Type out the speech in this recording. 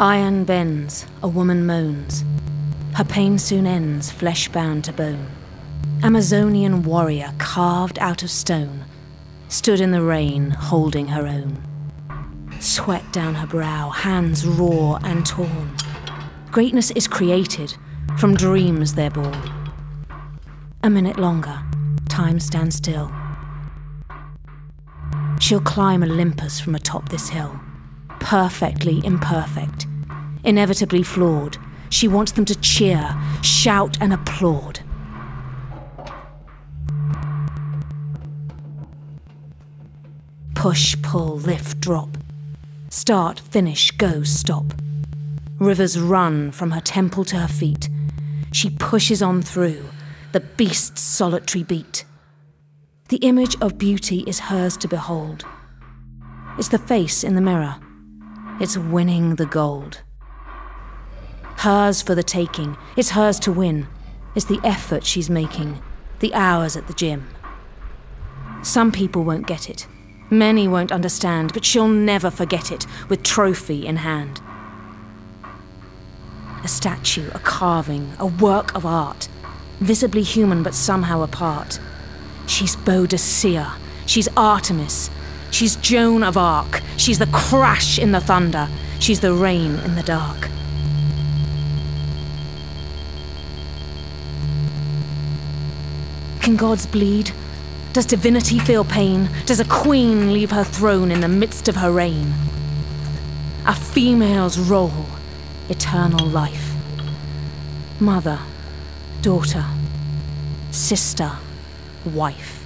Iron bends, a woman moans. Her pain soon ends, flesh bound to bone. Amazonian warrior carved out of stone stood in the rain, holding her own. Sweat down her brow, hands raw and torn. Greatness is created, from dreams they're born. A minute longer, time stands still. She'll climb Olympus from atop this hill. Perfectly imperfect, inevitably flawed. She wants them to cheer, shout and applaud. Push, pull, lift, drop. Start, finish, go, stop. Rivers run from her temple to her feet. She pushes on through, the beast's solitary beat. The image of beauty is hers to behold. It's the face in the mirror. It's winning the gold. Hers for the taking. It's hers to win. It's the effort she's making, the hours at the gym. Some people won't get it. Many won't understand, but she'll never forget it, with trophy in hand. A statue, a carving, a work of art. Visibly human, but somehow apart. She's Boadicea. She's Artemis. She's Joan of Arc. She's the crash in the thunder. She's the rain in the dark. Can gods bleed? Does divinity feel pain? Does a queen leave her throne in the midst of her reign? A female's role, eternal life. Mother, daughter, sister, wife.